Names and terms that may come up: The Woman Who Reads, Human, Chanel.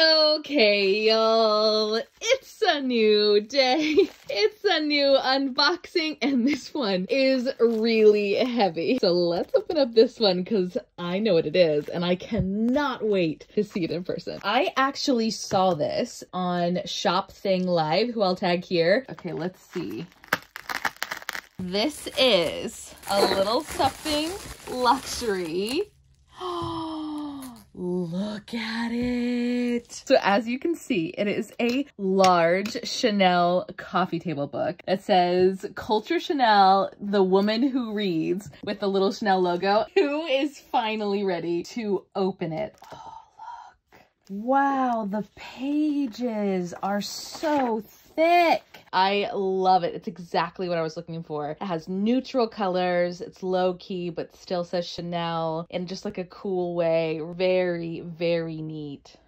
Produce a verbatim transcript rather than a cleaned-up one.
Okay, y'all, it's a new day. It's a new unboxing, and this one is really heavy. So let's open up this one because I know what it is, and I cannot wait to see it in person. I actually saw this on Shop Thing Live, who I'll tag here. Okay, let's see. This is a little something luxury. Look at it. So as you can see, it is a large Chanel coffee table book that says Culture Chanel, the woman who reads, with the little Chanel logo. Who is finally ready to open it? Oh, look. Wow, the pages are so thick. I love it. It's exactly what I was looking for. It has neutral colors. It's low key, but still says Chanel in just like a cool way. Very, very neat.